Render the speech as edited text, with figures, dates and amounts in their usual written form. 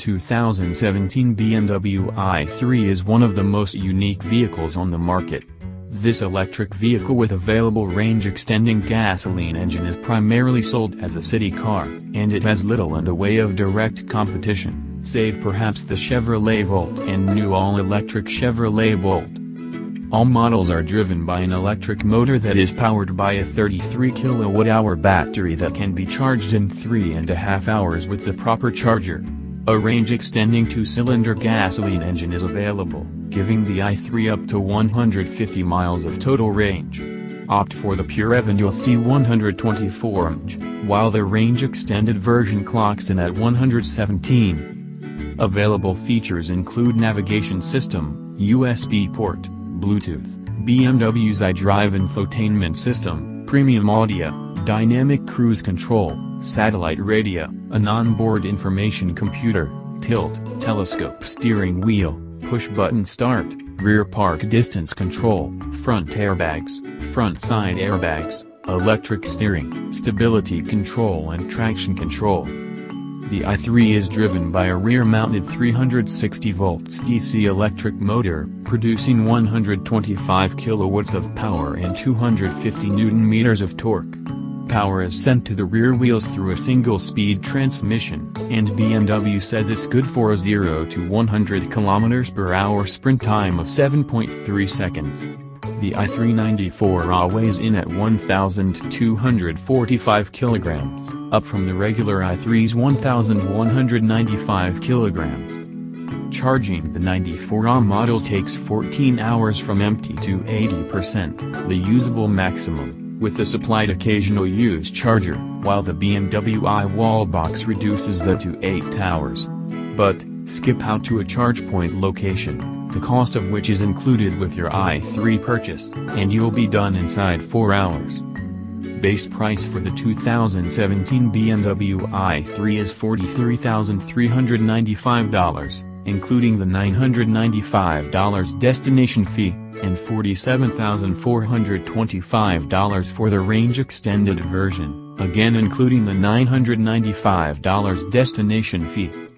2017 BMW i3 is one of the most unique vehicles on the market. This electric vehicle with available range extending gasoline engine is primarily sold as a city car, and it has little in the way of direct competition, save perhaps the Chevrolet Volt and new all-electric Chevrolet Bolt. All models are driven by an electric motor that is powered by a 33 kWh battery that can be charged in 3.5 hours with the proper charger. A range-extending two-cylinder gasoline engine is available, giving the i3 up to 150 miles of total range. Opt for the pure EV and you'll see 124 mph, while the range-extended version clocks in at 117. Available features include navigation system, USB port, Bluetooth, BMW's iDrive infotainment system, premium audio, dynamic cruise control, satellite radio, an onboard information computer, tilt, telescope steering wheel, push-button start, rear park distance control, front airbags, front side airbags, electric steering, stability control and traction control. The i3 is driven by a rear-mounted 360 volts DC electric motor, producing 125 kilowatts of power and 250 newton-meters of torque. Power is sent to the rear wheels through a single-speed transmission, and BMW says it's good for a 0 to 100 km per hour sprint time of 7.3 seconds. The i394A weighs in at 1,245 kg, up from the regular i3's 1,195 kg. Charging the 94A model takes 14 hours from empty to 80%, the usable maximum, with the supplied occasional use charger, while the BMW i Wallbox reduces that to 8 hours. But, skip out to a charge point location, the cost of which is included with your i3 purchase, and you'll be done inside 4 hours. Base price for the 2017 BMW i3 is $43,395. Including the $995 destination fee, and $47,425 for the range-extended version, again including the $995 destination fee.